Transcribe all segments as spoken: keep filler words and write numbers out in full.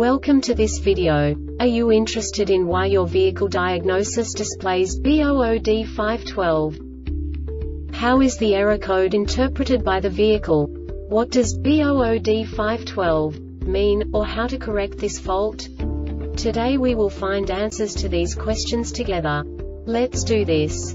Welcome to this video. Are you interested in why your vehicle diagnosis displays B zero zero D five dash twelve? How is the error code interpreted by the vehicle? What does B zero zero D five dash twelve mean, or how to correct this fault? Today we will find answers to these questions together. Let's do this.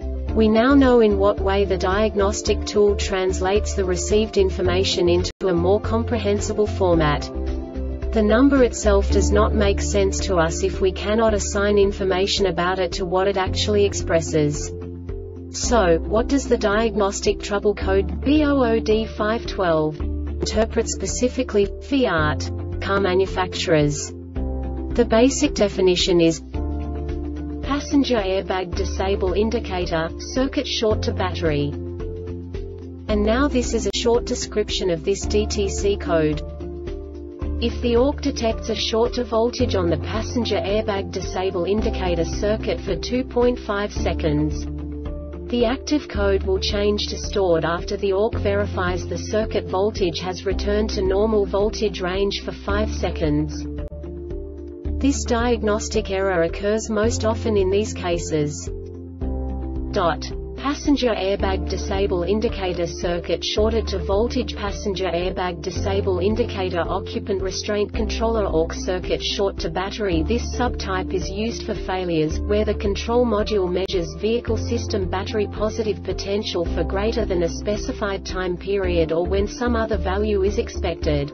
We now know in what way the diagnostic tool translates the received information into a more comprehensible format. The number itself does not make sense to us if we cannot assign information about it to what it actually expresses. So, what does the diagnostic trouble code B zero zero D five dash twelve interpret specifically, Fiat car manufacturers? The basic definition is: passenger airbag disable indicator, circuit short to battery. And now this is a short description of this D T C code. If the A U K detects a short to voltage on the passenger airbag disable indicator circuit for two point five seconds, the active code will change to stored after the A U K verifies the circuit voltage has returned to normal voltage range for five seconds. This diagnostic error occurs most often in these cases. Dot. Passenger airbag disable indicator circuit shorted to voltage. Passenger airbag disable indicator occupant restraint controller A U K circuit short to battery. This subtype is used for failures where the control module measures vehicle system battery positive potential for greater than a specified time period or when some other value is expected.